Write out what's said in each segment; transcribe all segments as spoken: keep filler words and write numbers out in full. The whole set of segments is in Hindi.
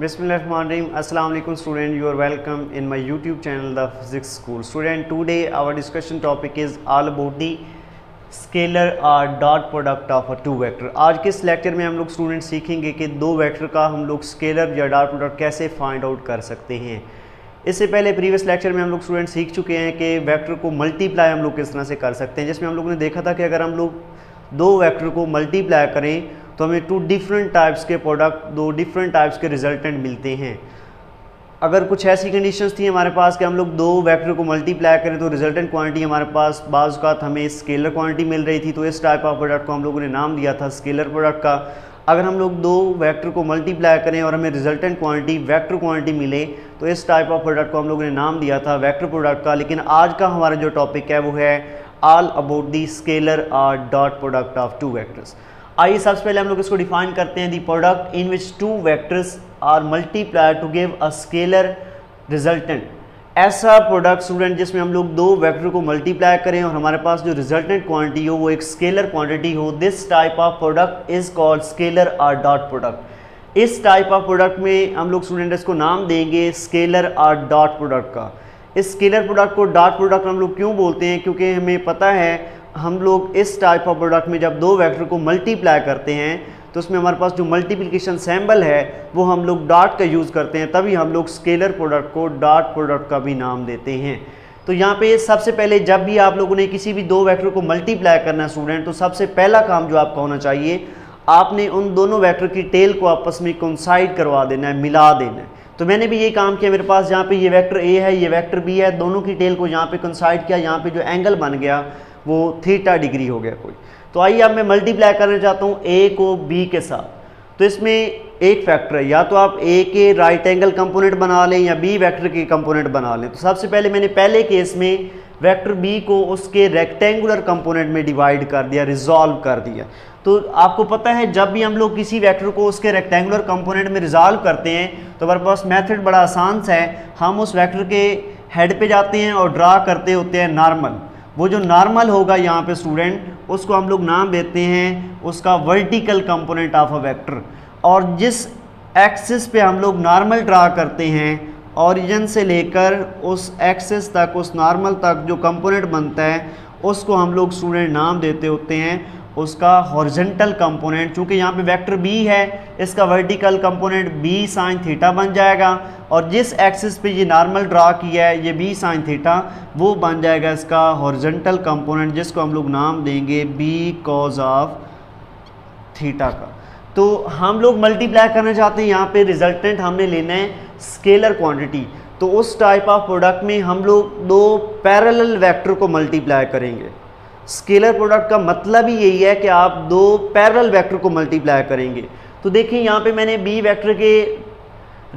Bismillahirrahmanirrahim. Assalamu alaikum student, you are welcome in my YouTube channel The Physics School. Student, today our discussion topic is all about the scalar or dot product of a two vector. आज के इस लेक्चर में हम लोग स्टूडेंट सीखेंगे कि दो वेक्टर का हम लोग स्केलर या डॉट प्रोडक्ट कैसे फाइंड आउट कर सकते हैं। इससे पहले प्रीवियस लेक्चर में हम लोग स्टूडेंट सीख चुके हैं कि वेक्टर को मल्टीप्लाई हम लोग किस तरह से कर सकते हैं, जिसमें हम लोग ने देखा था कि अगर हम लोग दो वेक्टर को मल्टीप्लाई करें तो हमें टू डिफरेंट टाइप्स के प्रोडक्ट, दो डिफरेंट टाइप्स के रिजल्टेंट मिलते हैं। अगर कुछ ऐसी कंडीशंस थी हमारे पास कि हम लोग दो वेक्टर को मल्टीप्लाई करें तो रिजल्टेंट क्वांटिटी हमारे पास बाज़ औक़ात हमें स्केलर क्वांटिटी मिल रही थी, तो इस टाइप ऑफ प्रोडक्ट को हम लोगों ने नाम दिया था स्केलर प्रोडक्ट का। अगर हम लोग दो वेक्टर को मल्टीप्लाई करें और हमें रिजल्टेंट क्वांटिटी वेक्टर क्वांटिटी मिले तो इस टाइप ऑफ प्रोडक्ट को हम लोगों ने नाम दिया था वेक्टर प्रोडक्ट का। लेकिन आज का हमारा जो टॉपिक है वो है ऑल अबाउट दी स्केलर और dot product of two vectors. आइए सबसे पहले हम लोग इसको डिफाइन करते हैं, the product in which two vectors are multiply to give a scalar resultant. ऐसा प्रोडक्ट स्टूडेंट जिसमें हम लोग दो वेक्टर को मल्टीप्लाई करें और हमारे पास जो रिजल्टेंट क्वांटिटी हो वो एक स्केलर क्वांटिटी हो, this type of product is called scalar और डॉट प्रोडक्ट। इस टाइप ऑफ प्रोडक्ट में हम लोग स्टूडेंट इसको नाम देंगे स्केलर और डॉट प्रोडक्ट का। इस स्केलर प्रोडक्ट को डॉट प्रोडक्ट हम लोग क्यों बोलते हैं, क्योंकि हमें पता है हम लोग इस टाइप ऑफ प्रोडक्ट में जब दो वेक्टर को मल्टीप्लाई करते हैं तो उसमें हमारे पास जो मल्टीप्लिकेशन सैम्बल है वो हम लोग डॉट का यूज़ करते हैं, तभी हम लोग स्केलर प्रोडक्ट को डॉट प्रोडक्ट का भी नाम देते हैं। तो यहाँ पे सबसे पहले जब भी आप लोगों ने किसी भी दो वेक्टर को मल्टीप्लाई करना है स्टूडेंट, तो सबसे पहला काम जो आपका होना चाहिए, आपने उन दोनों वेक्टर की टेल को आपस में कंसाइड करवा देना है, मिला देना है। तो मैंने भी ये काम किया, मेरे पास जहाँ पे ये वेक्टर ए है, ये वेक्टर बी है, दोनों की टेल को यहाँ पे कंसाइड किया, यहाँ पे जो एंगल बन गया वो थीटा डिग्री हो गया कोई। तो आइए अब मैं मल्टीप्लाई करना चाहता हूँ ए को बी के साथ। तो इसमें एक फैक्टर है, या तो आप ए के राइट एंगल कंपोनेंट बना लें या बी वेक्टर के कंपोनेंट बना लें। तो सबसे पहले मैंने पहले केस में वेक्टर बी को उसके रेक्टेंगुलर कंपोनेंट में डिवाइड कर दिया, रिजॉल्व कर दिया। तो आपको पता है जब भी हम लोग किसी वेक्टर को उसके रेक्टेंगुलर कंपोनेंट में रिजॉल्व करते हैं तो हमारे पास मेथड बड़ा आसान सा है, हम उस वेक्टर के हेड पे जाते हैं और ड्रा करते होते हैं नॉर्मल। वो जो नॉर्मल होगा यहाँ पे स्टूडेंट, उसको हम लोग नाम देते हैं उसका vertical component of a vector. और जिस एक्सिस पे हम लोग नॉर्मल ड्रा करते हैं, ओरिजिन से लेकर उस एक्सिस तक, उस नॉर्मल तक जो कंपोनेंट बनता है उसको हम लोग स्टूडेंट नाम देते होते हैं उसका हॉरिजॉन्टल कंपोनेंट। चूँकि यहाँ पे वेक्टर b है, इसका vertical component b sine theta बन जाएगा, और जिस एक्सिस पे ये नॉर्मल ड्रा किया है ये b साइन थीटा, वो बन जाएगा इसका हॉरिजॉन्टल कंपोनेंट, जिसको हम लोग नाम देंगे b कॉज ऑफ थीटा का। तो हम लोग मल्टीप्लाई करना चाहते हैं, यहाँ पे रिजल्टेंट हमने लेना है स्केलर क्वान्टिटी। तो उस टाइप ऑफ प्रोडक्ट में हम लोग दो पैरेलल वेक्टर को मल्टीप्लाई करेंगे। स्केलर प्रोडक्ट का मतलब ही यही है कि आप दो पैरेलल वेक्टर को मल्टीप्लाई करेंगे। तो देखिए यहाँ पे मैंने बी वेक्टर के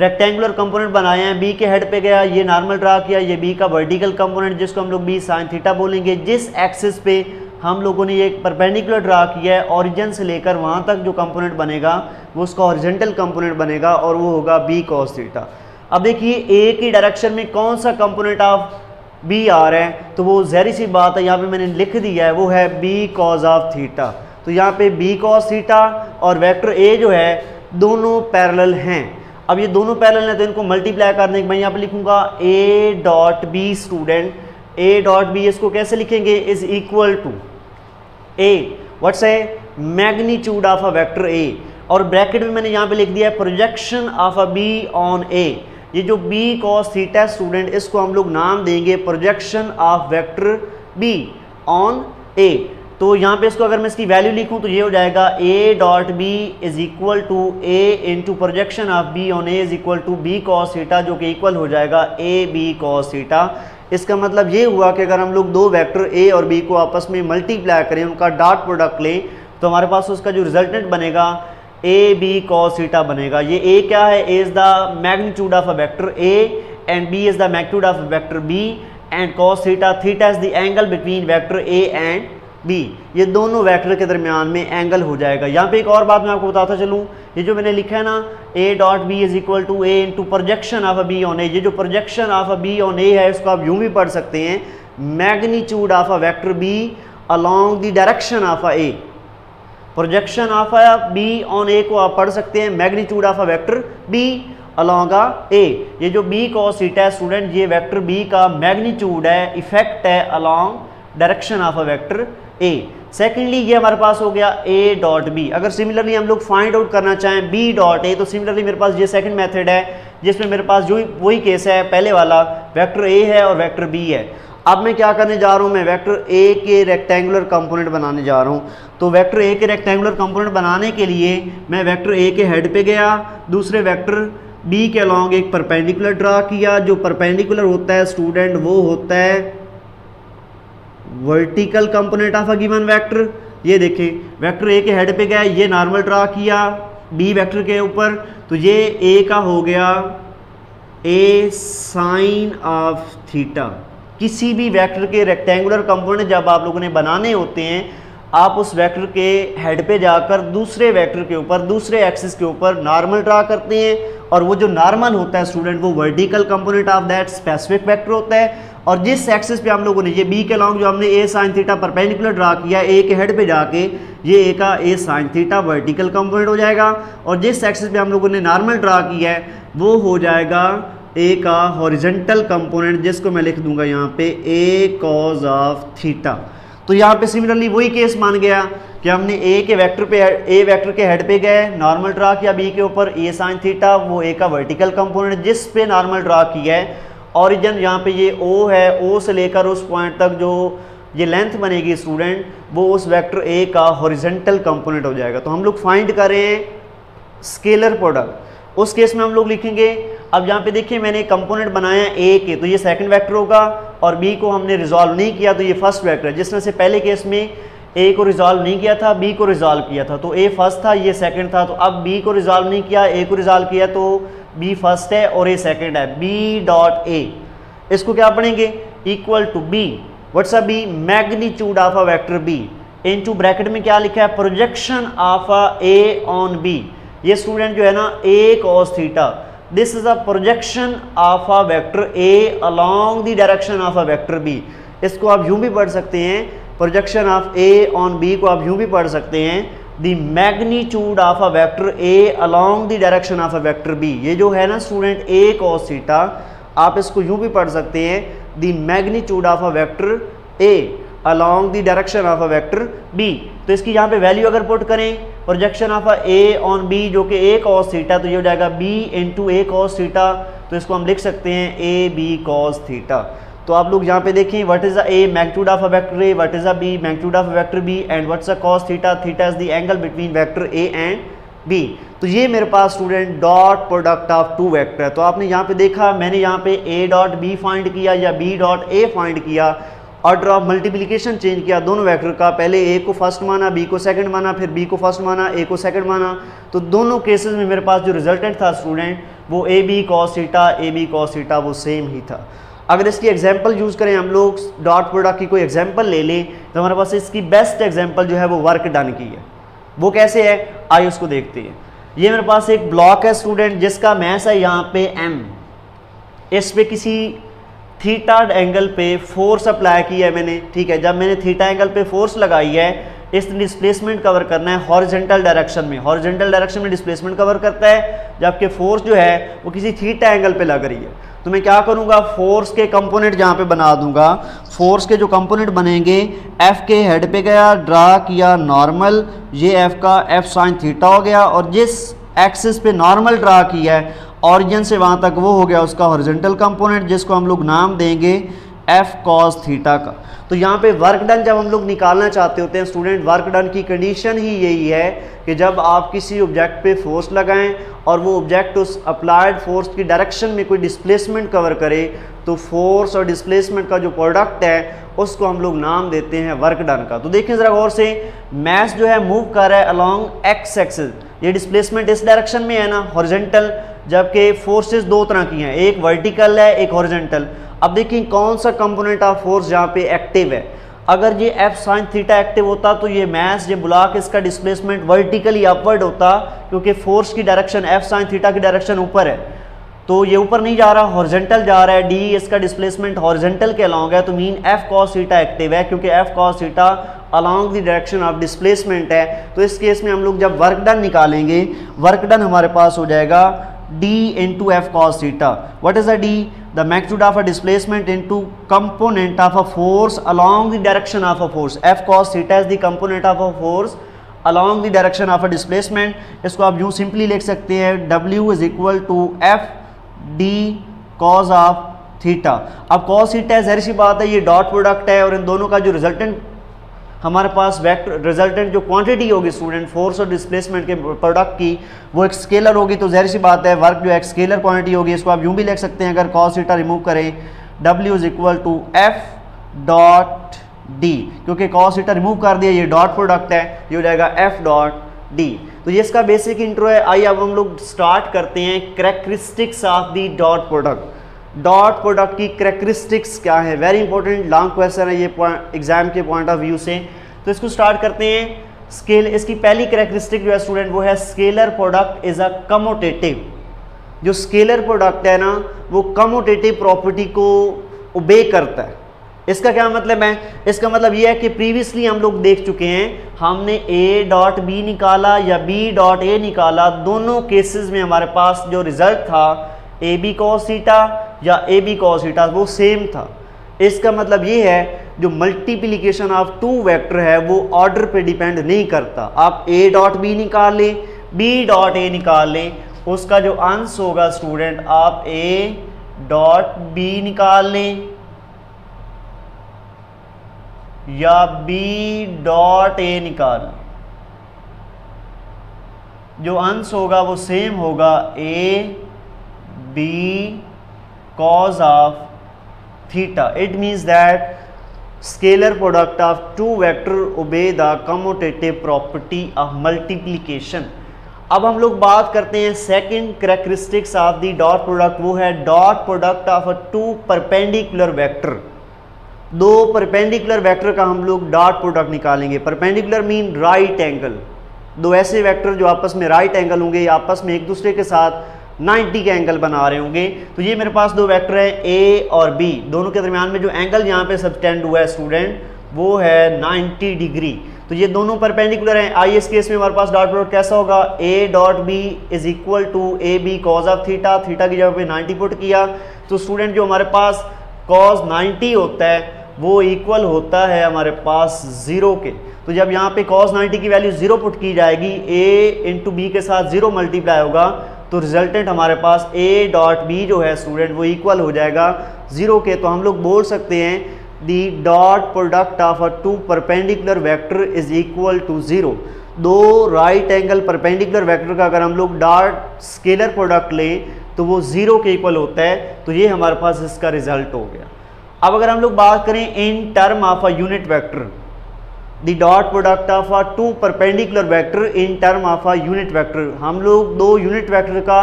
रेक्टेंगुलर कंपोनेंट बनाए हैं, बी के हेड पे गया, ये नॉर्मल ड्रा किया, ये बी का वर्टिकल कंपोनेंट जिसको हम लोग बी साइन थीटा बोलेंगे। जिस एक्सिस पे हम लोगों ने ये एक परपेंडिकुलर ड्रा किया है, ऑरिजिन से लेकर वहाँ तक जो कंपोनेंट बनेगा वो उसका हॉरिजॉन्टल कंपोनेंट बनेगा, और वो होगा बी कॉस थीटा। अब देखिए ए की डायरेक्शन में कौन सा कंपोनेंट ऑफ बी आ रहा है, तो वो जहरी सी बात है यहाँ पे मैंने लिख दिया है, वो है बी कॉज ऑफ थीटा। तो यहाँ पे बी कॉज थीटा और वेक्टर ए जो है दोनों पैरेलल हैं। अब ये दोनों पैरेलल हैं तो इनको मल्टीप्लाई करने के, मैं यहाँ पे लिखूँगा A dot B. Student A dot B इसको कैसे लिखेंगे, is equal to A what's a magnitude of a vector A, और ब्रैकेट में मैंने यहाँ पे लिख दिया है projection of a B on A. ये जो b cos थीटा स्टूडेंट, इसको हम लोग नाम देंगे projection of vector b on a। तो यहाँ पे इसको अगर मैं इसकी वैल्यू लिखूँ तो ये हो जाएगा a dot b is equal to a into projection of b on a is equal to b cos theta, जो कि इक्वल हो जाएगा a b cos थीटा। इसका मतलब ये हुआ कि अगर हम लोग दो वेक्टर a और b को आपस में मल्टीप्लाई करें, उनका डॉट प्रोडक्ट लें, तो हमारे पास उसका जो रिजल्टेंट बनेगा ए बी कॉस थीटा बनेगा। ये ए क्या है, A is the magnitude of a vector A and B is the magnitude of a vector B and cos theta, theta is the angle between vector A and B. ये दोनों वेक्टर के दरमियान में एंगल हो जाएगा। यहाँ पे एक और बात मैं आपको बताता चलूँ, ये जो मैंने लिखा है ना A dot B is equal to A into projection of a B on A, ये जो projection of a B on A है इसको आप यूँ भी पढ़ सकते हैं magnitude of a vector B along the direction of a A. Projection of B on A को आप पढ़ सकते हैं magnitude of a vector B along A. ये जो बी कॉस थीटा स्टूडेंट ये वेक्टर बी का मैग्नीट्यूड है, इफेक्ट है along direction of a vector A. Secondly ये हमारे पास हो गया ए डॉट बी। अगर सिमिलरली हम लोग फाइंड आउट करना चाहें बी डॉट ए, तो सिमिलरली मेरे पास ये सेकंड मेथड है जिसमें मेरे पास जो वही केस है पहले वाला, वेक्टर ए है और वेक्टर बी है। अब मैं क्या करने जा रहा हूँ, मैं वेक्टर ए के रेक्टेंगुलर कंपोनेंट बनाने जा रहा हूँ। तो वेक्टर ए के रेक्टेंगुलर कंपोनेंट बनाने के लिए मैं वेक्टर ए के हेड पे गया, दूसरे वेक्टर बी के अलॉन्ग एक परपेंडिकुलर ड्रा किया। जो परपेंडिकुलर होता है स्टूडेंट वो होता है vertical component of a given vector. ये देखें वेक्टर ए के हेड पे गया, ये नॉर्मल ड्रा किया बी वेक्टर के ऊपर, तो ये ए का हो गया ए साइन ऑफ थीटा। किसी भी वेक्टर के रेक्टेंगुलर कंपोनेंट जब आप लोगों ने बनाने होते हैं, आप उस वेक्टर के हेड पे जाकर दूसरे वेक्टर के ऊपर, दूसरे एक्सिस के ऊपर नॉर्मल ड्रा करते हैं, और वो जो नॉर्मल होता है स्टूडेंट वो vertical component of that specific vector होता है। और जिस एक्सिस पे हम लोगों ने ये बी के लॉन्ग जो हमने A sine theta perpendicular draw किया, ए के हेड पे जाके ये ए का A sine theta vertical component हो जाएगा, और जिस एक्सिस पे हम लोगों ने नॉर्मल ड्रा किया है वो हो जाएगा ए का हॉरिजॉन्टल कंपोनेंट, जिसको मैं लिख दूंगा यहाँ पे ए कॉज ऑफ थीटा। तो यहाँ पे सिमिलरली वही केस मान गया कि हमने ए के वेक्टर पे, ए वेक्टर के हेड पे गए, नॉर्मल ड्रा किया बी के ऊपर ए साइन थीटा, वो ए का वर्टिकल कंपोनेंट जिस पे नॉर्मल ड्रा किया है। ऑरिजन यहाँ पे ये O है, O से लेकर उस पॉइंट तक जो ये लेंथ बनेगी स्टूडेंट वो उस वेक्टर A का हॉरिजॉन्टल कंपोनेंट हो जाएगा। तो हम लोग फाइंड करें स्केलर प्रोडक्ट, उस केस में हम लोग लिखेंगे। अब यहाँ पे देखिए मैंने कंपोनेंट बनाया A के, तो ये सेकंड वेक्टर होगा, और B को हमने रिजॉल्व नहीं किया तो ये फर्स्ट वेक्टर है। जिस तरह से पहले केस में A को रिजॉल्व नहीं किया था, B को रिजॉल्व किया था, तो A फर्स्ट था, ये सेकंड था। तो अब B को रिजॉल्व नहीं किया, A को रिजॉल्व किया, तो B फर्स्ट है और A सेकंड है। B डॉट A इसको क्या पढ़ेंगे, equal to B, what's up B, magnitude of a vector B, into bracket में क्या लिखा है, projection of a A on B। ये स्टूडेंट जो है ना A cos theta, this is a projection of a vector A along the direction of a vector B। इसको आप यूं भी पढ़ सकते हैं, projection of A on B को आप यूं भी पढ़ सकते हैं, the magnitude of a vector A along the direction of a vector B। ये जो है ना स्टूडेंट A cos थीटा, आप इसको यूं भी पढ़ सकते हैं, the magnitude of a vector A along the direction of a vector B। तो इसकी यहाँ पे वैल्यू अगर पुट करें, projection of a A on B जो कि A cos थीटा, तो ये हो जाएगा B into A cos theta. तो इसको हम लिख सकते हैं A B cos थीटा। तो आप लोग यहाँ पे देखें, what is the A magnitude of a vector A, what is the B magnitude of a vector B, and what's the cos theta, theta is the angle between vector A and B। तो ये मेरे पास student dot product of two vector है। तो आपने यहाँ पे देखा, मैंने यहाँ पे A डॉट B फाइंड किया या B डॉट A फाइंड किया, ऑर्डर ऑफ मल्टीप्लीकेशन चेंज किया दोनों वेक्टर का। पहले A को फर्स्ट माना, B को सेकंड माना, फिर B को फर्स्ट माना, A को सेकंड माना। तो दोनों केसेस में मेरे पास जो रिजल्टेंट था स्टूडेंट वो A B cos theta, A B cos theta वो सेम ही था। अगर इसकी एग्जाम्पल यूज़ करें हम लोग, डॉट प्रोडक्ट की कोई एग्जाम्पल ले लें, तो हमारे पास इसकी बेस्ट एग्जाम्पल जो है वो वर्क डन की है। वो कैसे है, आइए उसको देखते हैं। ये मेरे पास एक ब्लॉक है स्टूडेंट जिसका मैस है यहाँ पे एम। इस पे किसी थीटा एंगल पे फोर्स अप्लाई किया है मैंने, ठीक है। जब मैंने थीटा एंगल पे फोर्स लगाई है, इस डिस्प्लेसमेंट कवर करना है हॉरिजॉन्टल डायरेक्शन में। हॉरिजॉन्टल डायरेक्शन में डिस्प्लेसमेंट कवर करता है, जबकि फोर्स जो है वो किसी थीटा एंगल पे लग रही है। तो मैं क्या करूँगा, फोर्स के कंपोनेंट यहाँ पे बना दूंगा। फोर्स के जो कंपोनेंट बनेंगे, एफ के हेड पे गया, ड्रा किया नॉर्मल, ये एफ का एफ साइन थीटा हो गया, और जिस एक्सिस पे नॉर्मल ड्रा किया है ऑरिजिन से वहाँ तक वो हो गया उसका हॉरिजॉन्टल कंपोनेंट, जिसको हम लोग नाम देंगे एफ कॉस थीटा का। तो यहाँ पे वर्क डन जब हम लोग निकालना चाहते होते हैं स्टूडेंट, वर्क डन की कंडीशन ही यही है कि जब आप किसी ऑब्जेक्ट पे फोर्स लगाएं और वो ऑब्जेक्ट उस अप्लाइड फोर्स की डायरेक्शन में कोई डिस्प्लेसमेंट कवर करे, तो फोर्स और डिस्प्लेसमेंट का जो प्रोडक्ट है उसको हम लोग नाम देते हैं वर्क डन का। तो देखें ज़रा गौर से, मास जो है मूव कर रहा है अलॉन्ग एक्स एक्सिस, ये डिस्प्लेसमेंट इस डायरेक्शन में है ना हॉरिजॉन्टल, जबकि फोर्सेस दो तरह की हैं, एक वर्टिकल है एक हॉरिजॉन्टल। अब देखिए कौन सा कंपोनेंट ऑफ फोर्स यहाँ पे एक्टिव है। अगर ये एफ साइन थीटा एक्टिव होता तो ये मास, ये ब्लॉक, इसका डिस्प्लेसमेंट वर्टिकली अपवर्ड होता, क्योंकि फोर्स की डायरेक्शन एफ साइन थीटा की डायरेक्शन ऊपर है, तो ये ऊपर नहीं जा रहा, हॉरिजॉन्टल जा रहा है। डी इसका डिस्प्लेसमेंट हॉरिजॉन्टल के अलॉन्ग है, तो mean F cos theta active है, क्योंकि F cos theta along the direction of displacement है। तो इस केस में हम लोग जब वर्क डन निकालेंगे, वर्क डन हमारे पास हो जाएगा d into f cos theta. What is the d? The magnitude of a displacement into component of a force along the direction of a force. f cos theta is the component of a force along the direction of a displacement. इसको आप यूँ simply लिख सकते हैं w is equal to f d cos of theta. अब cos theta जहर सी बात है ये डॉट प्रोडक्ट है और इन दोनों का जो रिजल्टेंट हमारे पास वेक्टर रिजल्टेंट जो क्वांटिटी होगी स्टूडेंट फोर्स और डिस्प्लेसमेंट के प्रोडक्ट की वो एक स्केलर होगी, तो जहर सी बात है वर्क जो एक स्केलर क्वांटिटी होगी. इसको आप यूँ भी लिख सकते हैं अगर cos theta रिमूव करें w is equal to f dot d, क्योंकि cos theta रिमूव कर दिया ये डॉट प्रोडक्ट है, ये हो जाएगा f डॉट d. तो ये इसका बेसिक इंट्रो है. आइए अब हम लोग स्टार्ट करते हैं characteristics of the dot product. Dot product की करेक्टरिस्टिक्स क्या है? वेरी इंपॉर्टेंट लॉन्ग क्वेश्चन है ये एग्जाम के पॉइंट ऑफ व्यू से. तो इसको स्टार्ट करते हैं स्केल. इसकी पहली करेक्टरिस्टिक जो है स्टूडेंट वो है scalar product is a commutative. जो स्केलर प्रोडक्ट है ना वो कमोटेटिव प्रॉपर्टी को ओबे करता है. इसका क्या मतलब है? इसका मतलब ये है कि प्रीवियसली हम लोग देख चुके हैं, हमने a डॉट b निकाला या b डॉट a निकाला, दोनों केसेस में हमारे पास जो रिजल्ट था ए बी कॉस थीटा या ए बी कॉस थीटा वो सेम था. इसका मतलब ये है जो मल्टीप्लिकेशन ऑफ टू वेक्टर है वो ऑर्डर पे डिपेंड नहीं करता. आप a डॉट b निकाल लें b डॉट a निकाल लें, उसका जो आंसर होगा स्टूडेंट आप a डॉट b निकाल लें या b डॉट a निकाल, जो आंसर होगा वो सेम होगा a b cos of theta. It means that scalar product of two vector obey the commutative property of multiplication. अब हम लोग बात करते हैं second characteristics of the dot product. वो है dot product of a two perpendicular vector. दो परपेंडिकुलर वेक्टर का हम लोग डॉट प्रोडक्ट निकालेंगे. Perpendicular mean right angle. दो ऐसे वेक्टर जो आपस में राइट एंगल होंगे या आपस में एक दूसरे के साथ नब्बे के एंगल बना रहे होंगे. तो ये मेरे पास दो वेक्टर हैं ए और बी, दोनों के दरमियान में जो एंगल यहाँ पे सबटेंड हुआ है स्टूडेंट वो है नब्बे डिग्री. तो ये दोनों परपेंडिकुलर हैं. आई एस केस में हमारे पास डॉट प्रोडक्ट कैसा होगा? A dot B is equal to A B cos of theta. Theta की जगह पे नब्बे पुट किया तो स्टूडेंट जो हमारे पास कॉज नब्बे होता है वो इक्वल होता है हमारे पास ज़ीरो के. तो जब यहाँ पे cos नब्बे की वैल्यू ज़ीरो पुट की जाएगी a इंटू बी के साथ ज़ीरो मल्टीप्लाई होगा तो रिजल्टेंट हमारे पास a डॉट बी जो है स्टूडेंट वो इक्वल हो जाएगा ज़ीरो के. तो हम लोग बोल सकते हैं the dot product of a two perpendicular vector is equal to zero. दो राइट एंगल परपेंडिकुलर वेक्टर का अगर हम लोग डॉट स्केलर प्रोडक्ट लें तो वो ज़ीरो के इक्वल होता है. तो ये हमारे पास इसका रिजल्ट हो गया. अब अगर हम लोग बात करें in term of a unit vector, the dot product of a two perpendicular vector in term of a unit vector. हम लोग दो यूनिट वेक्टर का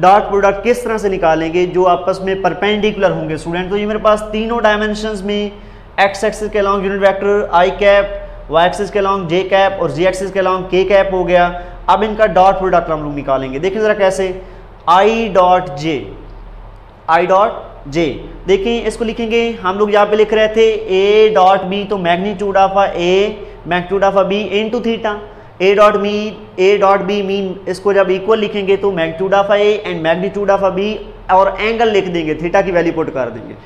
डॉट प्रोडक्ट किस तरह से निकालेंगे जो आपस में परपेंडिकुलर होंगे स्टूडेंट. तो ये मेरे पास तीनों डायमेंशंस में एक्स एक्सिस के along unit vector I cap, Y axis के अलॉन्ग जे कैप और जी एक्सिस के अलॉन्ग के कैप हो गया. अब इनका डॉट प्रोडक्ट हम लोग निकालेंगे. देखिए ज़रा कैसे, आई डॉट जे, आई डॉट जे. देखिए इसको लिखेंगे हम लोग, यहाँ पे लिख रहे थे a डॉट बी तो magnitude of a magnitude of b into theta. a dot B a dot B mean इसको जब इक्वल लिखेंगे तो magnitude of a and magnitude of b और एंगल लिख देंगे, थीटा की वैल्यू पुट कर देंगे.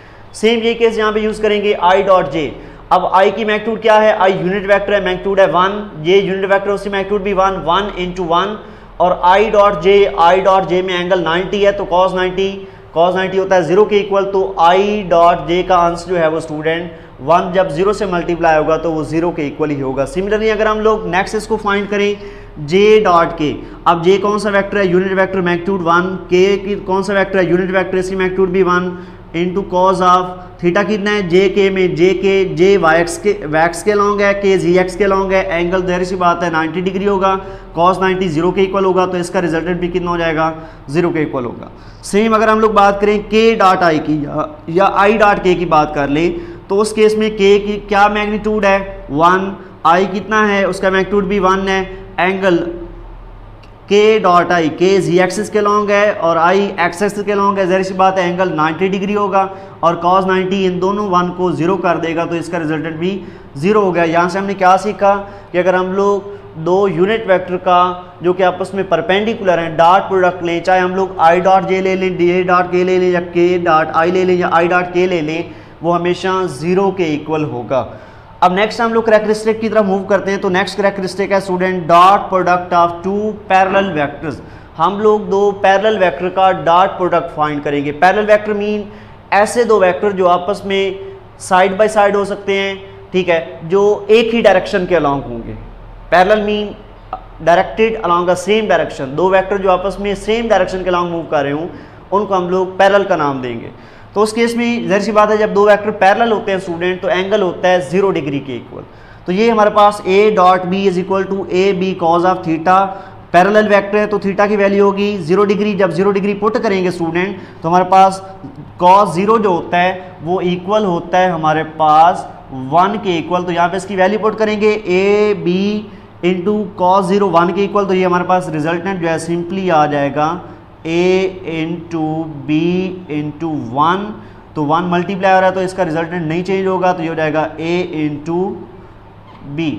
सेम ये केस यहाँ पे यूज़ करेंगे i डॉट जे. अब i की मैग्नीट्यूड क्या है? i यूनिट वैक्टर है, मैग्नीट्यूड है वन, ये यूनिट वैक्टर उसकी मैग्नीट्यूड भी वन, वन इंटू वन. और i dot J, I dot J में एंगल नाइन्टी है तो कॉज नाइन्टी cos नब्बे होता है ज़ीरो के इक्वल. तो i डॉट जे का आंसर जो है वो स्टूडेंट वन जब ज़ीरो से मल्टीप्लाई होगा तो वो ज़ीरो के इक्वल ही होगा. सिमिलरली अगर हम लोग नेक्स्ट इसको फाइंड करें j डॉट के. अब j कौन सा वेक्टर है? Unit vector, magnitude one. k की कौन सा वेक्टर है? यूनिट वेक्टर, इसकी मैग्नीट्यूड भी one into cos of theta कितना है जे के में, जे के जे वाई एक्स के वैक्स के लॉन्ग है, के जी एक्स के लॉन्ग है, एंगल देर सी बात है नब्बे डिग्री होगा. कॉस नब्बे ज़ीरो के इक्वल होगा तो इसका रिजल्टेंट भी कितना हो जाएगा? ज़ीरो के इक्वल होगा. सेम अगर हम लोग बात करें के डॉट आई की या, या आई डॉट के की बात कर लें तो उस केस में के की क्या मैग्नीट्यूड है? वन. आई कितना है? उसका मैग्नीट्यूड भी वन है. एंगल के डॉट आई, के जी एक्सिस के लॉन्ग है और आई एक्स एक्सिस के लॉन्ग है, जहर सी बात है एंगल नब्बे डिग्री होगा. और कॉस नब्बे इन दोनों वन को ज़ीरो कर देगा तो इसका रिजल्टेंट भी ज़ीरो हो गया. यहाँ से हमने क्या सीखा कि अगर हम लोग दो यूनिट वेक्टर का जो कि आपस में परपेंडिकुलर हैं डॉट प्रोडक्ट लें, चाहे हम लोग आई डॉट जे ले लें, डी डॉट के ले लें, या के डॉट आई ले लें, या आई डॉट के ले लें, वो हमेशा ज़ीरो के इक्वल होगा। अब नेक्स्ट हम लोग करैक्टरिस्टिक की तरफ मूव करते हैं। तो नेक्स्ट करैक्टरिस्टिक है student dot product of two parallel vectors. हम लोग दो पैरेलल वेक्टर का डॉट प्रोडक्ट फाइंड करेंगे। पैरेलल वेक्टर मीन ऐसे दो वेक्टर जो आपस में साइड बाय साइड हो सकते हैं, ठीक है, जो एक ही डायरेक्शन के अलॉन्ग होंगे। Parallel mean directed along the same direction, दो वेक्टर जो आपस में सेम डायरेक्शन के अलॉन्ग मूव कर रहे हों उनको हम लोग पैरेलल का नाम देंगे। तो उस केस में जहर सी बात है जब दो वेक्टर पैरेलल होते हैं स्टूडेंट तो एंगल होता है जीरो डिग्री के इक्वल। तो ये हमारे पास A dot B is equal to A B cos of theta, parallel vector है तो थीटा की वैल्यू होगी जीरो डिग्री। जब जीरो डिग्री पुट करेंगे स्टूडेंट तो हमारे पास कॉज जीरो जो होता है वो इक्वल होता है हमारे पास वन के इक्वल। तो यहाँ पे इसकी वैल्यू पुट करेंगे A B into cos zero one के इक्वल। तो ये हमारे पास रिजल्टेंट जो है सिंपली आ जाएगा A into B into one, तो वन मल्टीप्लाई हो रहा है तो इसका रिजल्टेंट नहीं चेंज होगा, तो ये हो जाएगा ए इंटू बी।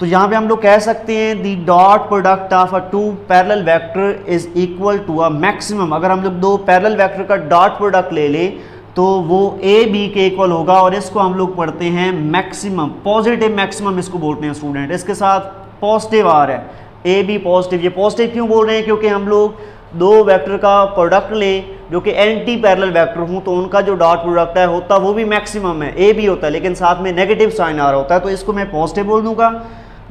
तो यहाँ पे हम लोग कह सकते हैं the dot product of a two parallel vector is equal to a maximum. अगर हम लोग दो पैरेलल वेक्टर का डॉट प्रोडक्ट ले लें तो वो ए बी के इक्वल होगा और इसको हम लोग पढ़ते हैं मैक्सिमम, पॉजिटिव मैक्सिमम इसको बोलते हैं स्टूडेंट। इसके साथ पॉजिटिव आ रहा है ए बी पॉजिटिव। ये पॉजिटिव क्यों बोल रहे हैं? क्योंकि हम लोग दो वेक्टर का प्रोडक्ट लें जो कि एंटी पैरेलल वेक्टर हों तो उनका जो डॉट प्रोडक्ट है होता वो भी मैक्सिमम है, ए बी होता है, लेकिन साथ में नेगेटिव साइन आ रहा होता है, तो इसको मैं पॉजिटिव बोल दूंगा।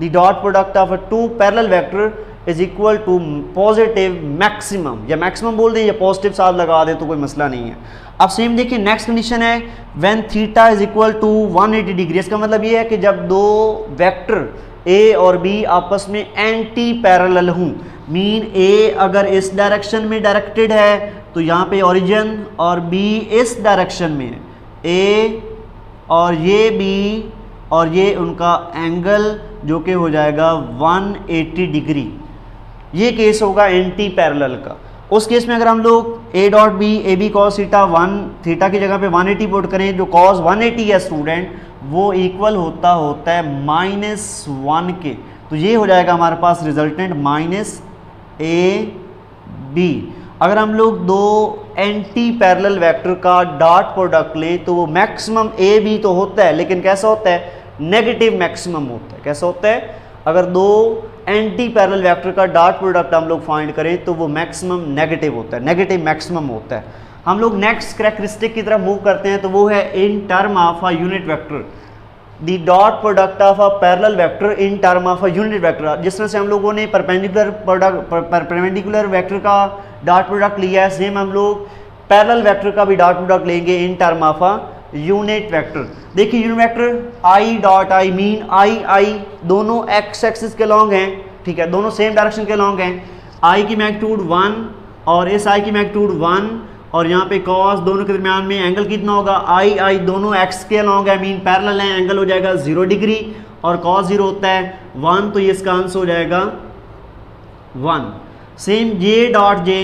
The dot product of two parallel vector is equal to positive maximum, या मैक्सिमम बोल दें या पॉजिटिव साथ लगा दें तो कोई मसला नहीं है। अब सेम देखिए नेक्स्ट कंडीशन है when theta is equal to one eighty degree. इसका मतलब ये है कि जब दो वेक्टर ए और बी आपस में एंटी पैरेलल हूँ, मीन ए अगर इस डायरेक्शन में डायरेक्टेड है तो यहाँ पे ओरिजिन और बी इस डायरेक्शन में है, ए और ये बी और ये उनका एंगल जो कि हो जाएगा वन एटी डिग्री। ये केस होगा एंटी पैरेलल का। उस केस में अगर हम लोग A dot B A B cos theta one theta की जगह पे वन एटी पुट करें जो कॉस वन एटी है स्टूडेंट वो इक्वल होता होता है माइनस वन के। तो ये हो जाएगा हमारे पास रिजल्टेंट माइनस ए बी। अगर हम लोग दो एंटी पैरेलल वेक्टर का डॉट प्रोडक्ट लें तो वो मैक्सिमम ए बी तो होता है लेकिन कैसा होता है? नेगेटिव मैक्सिमम होता है। कैसा होता है? अगर दो एंटी पैरेलल वेक्टर का डॉट प्रोडक्ट हम लोग फाइंड करें तो वो मैक्सिमम नेगेटिव होता है, नेगेटिव मैक्सिमम होता है। हम लोग नेक्स्ट करैक्टरिस्टिक की तरफ मूव करते हैं तो वो है in term of a unit vector. The dot product of a parallel vector in term of a unit vector. जिस तरह से हम लोगों ने परपेंडिकुलर प्रोडक्ट परपेंडिकुलर वेक्टर का डॉट प्रोडक्ट लिया है सेम हम लोग पैरेलल वेक्टर का भी डॉट प्रोडक्ट लेंगे in term of a unit vector. देखिए unit vector I dot I mean I I दोनों एक्स एक्सिस के लॉन्ग हैं, ठीक है, दोनों सेम डायरेक्शन के लॉन्ग हैं। आई की मैग्नीट्यूड वन और इस आई की मैग्नीट्यूड वन और यहाँ पे कॉस दोनों के दरमियान में एंगल कितना होगा? आई आई दोनों एक्स के लॉन्ग है मीन पैरेलल है, एंगल हो जाएगा जीरो डिग्री और कॉस जीरो होता है वन, तो ये इसका आंसर हो जाएगा one. Same J dot J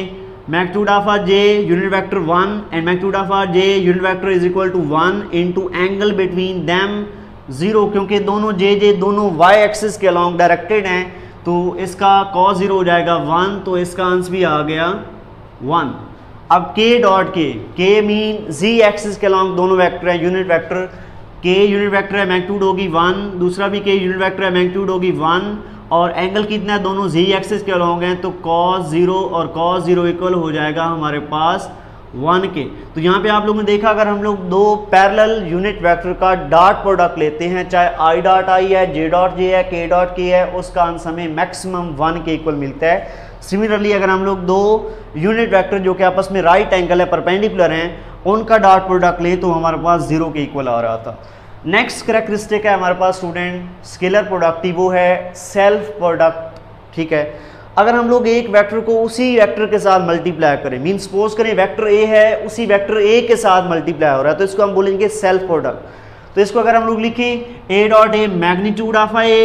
magnitude of a J unit vector one and magnitude of a J unit vector is equal to one into angle between them zero, क्योंकि दोनों जे जे दोनों वाई एक्सिस के लॉन्ग डायरेक्टेड हैं तो इसका कॉस जीरो हो जाएगा वन, तो इसका आंसर भी आ गया वन। अब के dot K K mean Z axis के लॉन्ग दोनों वेक्टर हैं unit vector, K unit vector है मैग्नीट्यूड होगी वन, दूसरा भी के यूनिट वेक्टर है मैग्नीट्यूड होगी वन और एंगल कितना है? दोनों जी एक्सिस के लॉन्ग हैं तो कॉस जीरो और कॉस जीरो इक्वल हो जाएगा हमारे पास वन के। तो यहाँ पे आप लोगों ने देखा अगर हम लोग दो पैरेलल यूनिट वेक्टर का डॉट प्रोडक्ट लेते हैं चाहे आई डॉट आई है, जे डॉट जे है, के डॉट के है, उसका आंसर हमें मैक्सिमम वन के इक्वल मिलता है। सिमिलरली अगर हम लोग दो यूनिट वेक्टर जो कि आपस में राइट एंगल है परपेंडिकुलर हैं उनका डॉट प्रोडक्ट लें तो हमारे पास जीरो के इक्वल आ रहा था। नेक्स्ट करैक्टरिस्टिक है हमारे पास स्टूडेंट स्केलर प्रोडक्ट, वो है सेल्फ प्रोडक्ट, ठीक है। अगर हम लोग एक वेक्टर को उसी वेक्टर के साथ मल्टीप्लाई करें, मीन सपोज करें वेक्टर ए है उसी वेक्टर ए के साथ मल्टीप्लाई हो रहा है तो इसको हम बोलेंगे सेल्फ प्रोडक्ट। तो इसको अगर हम लोग लिखें A dot A magnitude of A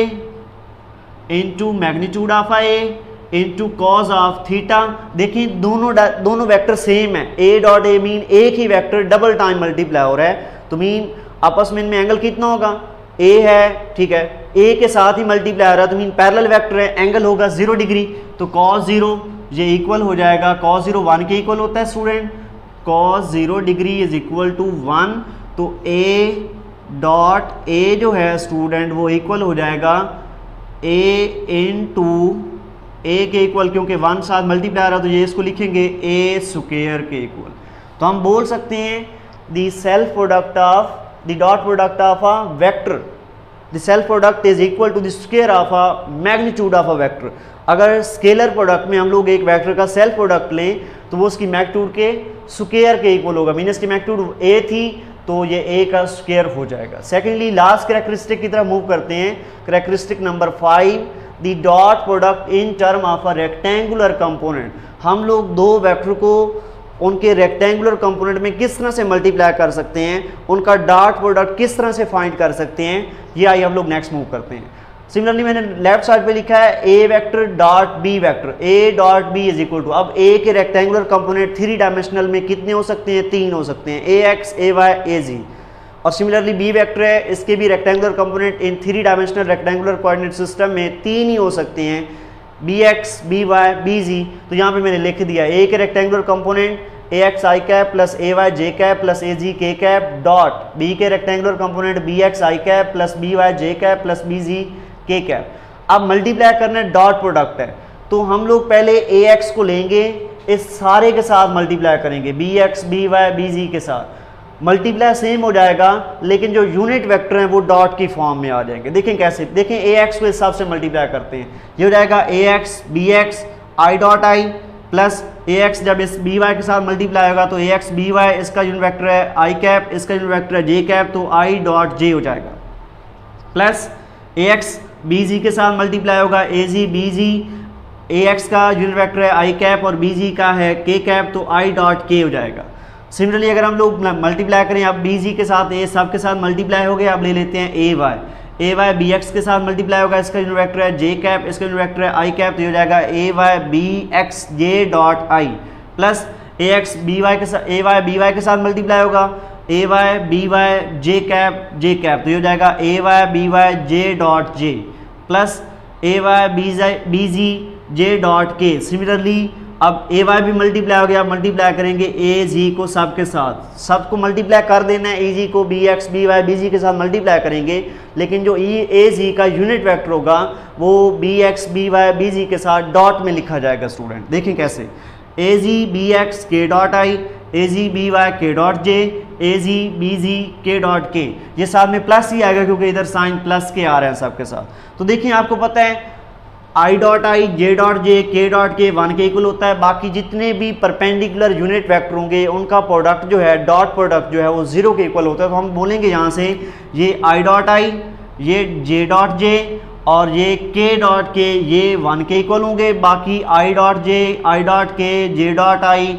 into magnitude of A into cos of theta. देखिए दोनों दोनों वेक्टर सेम है, ए डॉट ए मीन एक ही वेक्टर डबल टाइम मल्टीप्लाई हो रहा है तो मीन आपस में इनमें एंगल कितना होगा? ए है, ठीक है, ए के साथ ही मल्टीप्लाई आ रहा है तो मीन पैरेलल वेक्टर है, एंगल होगा जीरो डिग्री, तो कॉस जीरो ये इक्वल हो जाएगा, कॉस जीरो वन के इक्वल होता है student, cos zero degree is equal to one, तो ए डॉट ए जो है स्टूडेंट वो इक्वल हो जाएगा ए इन टू ए के इक्वल, क्योंकि वन साथ मल्टीप्लाई आ रहा तो ये इसको लिखेंगे ए स्क्वायर के इक्वल। तो हम बोल सकते हैं the self product of the dot product of a vector, the self product is equal to the square of a magnitude of a vector। अगर स्केलर प्रोडक्ट में हम लोग एक वेक्टर का सेल्फ प्रोडक्ट लें तो वो उसकी मैग्नीट्यूड के स्क्वायर के इक्वल होगा, मीनस की मैग्नीट्यूड a थी तो ये a का स्क्वायर हो जाएगा। सेकेंडली लास्ट करैक्टरिस्टिक की तरफ मूव करते हैं, characteristic number five, the dot product in term of a rectangular component. हम लोग दो वेक्टर को उनके रेक्टेंगुलर कंपोनेंट में किस तरह से मल्टीप्लाई कर सकते हैं, उनका डॉट प्रोडक्ट किस तरह से फाइंड कर सकते हैं, ये आइए हम लोग नेक्स्ट मूव करते हैं। सिमिलरली मैंने लेफ्ट साइड पे लिखा है A vector dot B vector, A dot B is equal to, अब ए के रेक्टेंगुलर कंपोनेंट थ्री डायमेंशनल में कितने हो सकते हैं, तीन हो सकते हैं, ए एक्स ए वाई ए जी। और सिमिलरली बी वेक्टर है, इसके भी rectangular component in three dimensional rectangular coordinate system में तीन ही हो सकते हैं, B X B Y B Z. तो यहाँ पे मैंने लिख दिया ए के rectangular component A X I cap plus A Y J cap plus A Z K cap dot B के rectangular component B X I cap plus B Y J cap plus B Z K cap. अब मल्टीप्लाई करना डॉट प्रोडक्ट है तो हम लोग पहले ए एक्स को लेंगे, इस सारे के साथ मल्टीप्लाई करेंगे B X B Y B Z के साथ, मल्टीप्लाई सेम हो जाएगा लेकिन जो यूनिट वेक्टर हैं वो डॉट की फॉर्म में आ जाएंगे। देखें कैसे, देखें ए एक्स को इस हिसाब से मल्टीप्लाई करते हैं, ये हो जाएगा A x B X I dot I plus A X, जब इस बी वाई के साथ मल्टीप्लाई होगा तो ए एक्स बी वाई, इसका यूनिट वेक्टर है आई कैप, इसका यूनिट वेक्टर है जे कैप, तो आई डॉट जे हो जाएगा, plus A x B Z के साथ मल्टीप्लाई होगा A ji B Z, A X का यूनिट वेक्टर है आई कैप और बी जी का है के कैप, तो आई डॉट के हो जाएगा। सिमिलरली अगर हम लोग मल्टीप्लाई करें, अब बी जी के साथ ए सब के साथ मल्टीप्लाई हो गए, अब ले लेते हैं A Y, A Y B X के साथ मल्टीप्लाई होगा, इसका यूनिट वेक्टर है जे कैप, इसका यूनिट वेक्टर है आई कैप, तो हो जाएगा A Y B X J dot I, plus A x B Y के साथ ए वाई बी वाई के साथ मल्टीप्लाई होगा A Y B Y J cap J cap, तो हो जाएगा A Y B Y J dot J, plus A Y B B Z J dot K. Similarly अब ए वाई भी मल्टीप्लाई हो गया, अब मल्टीप्लाई करेंगे ए जी को सब के साथ, सब को मल्टीप्लाई कर देना है, ए जी को B X B Y B Z के साथ मल्टीप्लाई करेंगे लेकिन जो ई ए जी का यूनिट वेक्टर होगा वो B X B Y B Z के साथ डॉट में लिखा जाएगा स्टूडेंट। देखें कैसे, A ji B X K dot I, A ji B Y K dot J, A ji B Z K dot के, ये साथ में प्लस ही आएगा क्योंकि इधर साइन प्लस के आ रहे हैं सबके साथ। तो देखिए आपको पता है आई डॉट आई जे डॉट जे के डॉट के वन के इक्वल होता है, बाकी जितने भी परपेंडिकुलर यूनिट वेक्टर होंगे उनका प्रोडक्ट जो है डॉट प्रोडक्ट जो है वो जीरो के इक्वल होता है। तो हम बोलेंगे यहाँ से ये आई डॉट आई, ये जे डॉट जे और ये के डॉट के, ये वन के इक्वल होंगे, बाकी आई डॉट जे आई डॉट के जे डॉट आई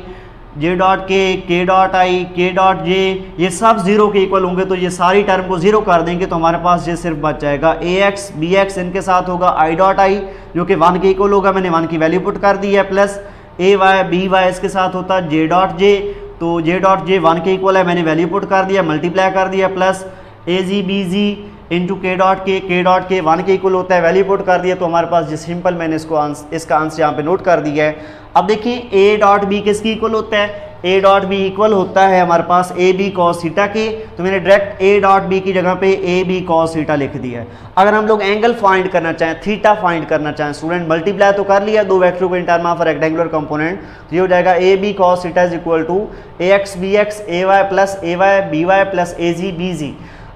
जे डॉट के के डॉट आई के डॉट जे ये सब जीरो के इक्वल होंगे। तो ये सारी टर्म को जीरो कर देंगे तो हमारे पास ये सिर्फ बच जाएगा ए एक्स बी एक्स, इनके साथ होगा आई डॉट आई जो कि वन के इक्वल होगा, मैंने वन की वैल्यू पुट कर दी है, plus A Y B Y इसके साथ होता जे डॉट जे, तो जे डॉट जे वन के इक्वल है, मैंने वैल्यू पुट कर दिया, मल्टीप्लाई कर दिया, plus A ji B Z into K dot K K dot के वन के इक्वल होता है, वैल्यू पुट कर दिया, तो हमारे पास ये सिंपल मैंने इसको आंस, इसका आंसर यहाँ पे नोट कर दिया है। अब देखिए ए डॉट बी किसके इक्वल होता है, ए डॉट बी इक्वल होता है हमारे पास ए बी कॉस थीटा के, तो मैंने डायरेक्ट ए डॉट बी की जगह पे ए बी कॉस थीटा लिख दिया है। अगर हम लोग एंगल फाइंड करना चाहें, थीटा फाइंड करना चाहें स्टूडेंट, मल्टीप्लाई तो कर लिया दो वेक्टर को in term of rectangular component, तो ये हो जाएगा A B cos theta is equal to A x B x A Y plus A Y B Y plus A ji B Z.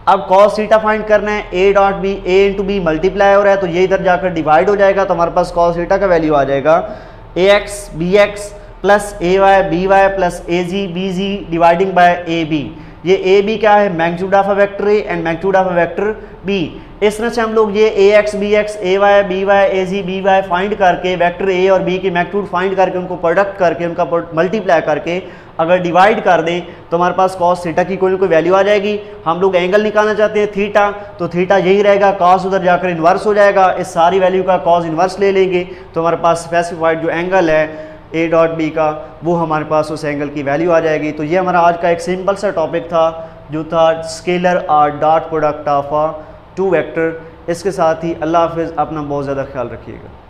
अब कॉस थीटा फाइंड करना है, A dot B A into B multiply हो रहा है तो ये इधर जाकर डिवाइड हो जाएगा, तो हमारे पास कॉस थीटा का वैल्यू आ जाएगा A x B x plus A Y B Y plus A ji B Z dividing by A B. ये ए बी क्या है, magnitude of a vector A and magnitude of a vector B. इस तरह से हम लोग ये A x B x A Y B Y A ji B Y find करके वेक्टर ए और बी की मैग्नीट्यूड फाइंड करके उनको प्रोडक्ट करके उनका मल्टीप्लाई करके अगर डिवाइड कर दें तो हमारे पास कॉस थीटा की कोई ना कोई वैल्यू आ जाएगी। हम लोग एंगल निकालना चाहते हैं थीटा, तो थीटा यही रहेगा, कॉस उधर जाकर इन्वर्स हो जाएगा, इस सारी वैल्यू का कॉस इन्वर्स ले लेंगे तो हमारे पास स्पेसिफाइड जो एंगल है ए डॉट बी का वो हमारे पास उस एंगल की वैल्यू आ जाएगी। तो ये हमारा आज का एक सिंपल सा टॉपिक था जो था स्केलर और dot product of two vector. इसके साथ ही अल्लाह हाफिज़, अपना बहुत ज़्यादा ख्याल रखिएगा।